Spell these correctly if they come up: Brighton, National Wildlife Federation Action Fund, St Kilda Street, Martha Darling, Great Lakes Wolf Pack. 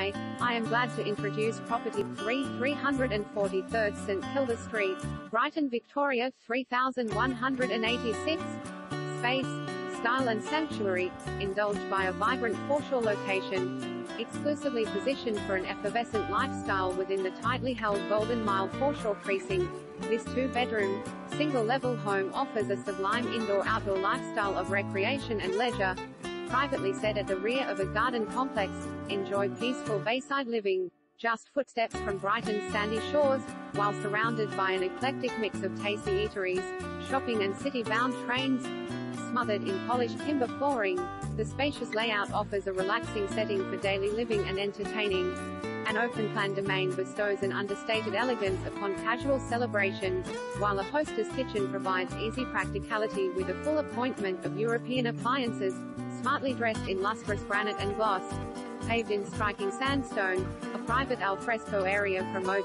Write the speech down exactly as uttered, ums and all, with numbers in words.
Hi, I am glad to introduce property three three four three St Kilda Street, Brighton, Victoria three thousand one hundred eighty-six. Space, style and sanctuary, indulged by a vibrant foreshore location, exclusively positioned for an effervescent lifestyle within the tightly held Golden Mile foreshore precinct. This two-bedroom, single-level home offers a sublime indoor-outdoor lifestyle of recreation and leisure. Privately set at the rear of a garden complex, enjoy peaceful bayside living, just footsteps from Brighton's sandy shores, while surrounded by an eclectic mix of tasty eateries, shopping and city-bound trains. Smothered in polished timber flooring, the spacious layout offers a relaxing setting for daily living and entertaining. An open-plan domain bestows an understated elegance upon casual celebration, while a hostess kitchen provides easy practicality with a full appointment of European appliances, smartly dressed in lustrous granite and gloss. Paved in striking sandstone, a private al fresco area promotes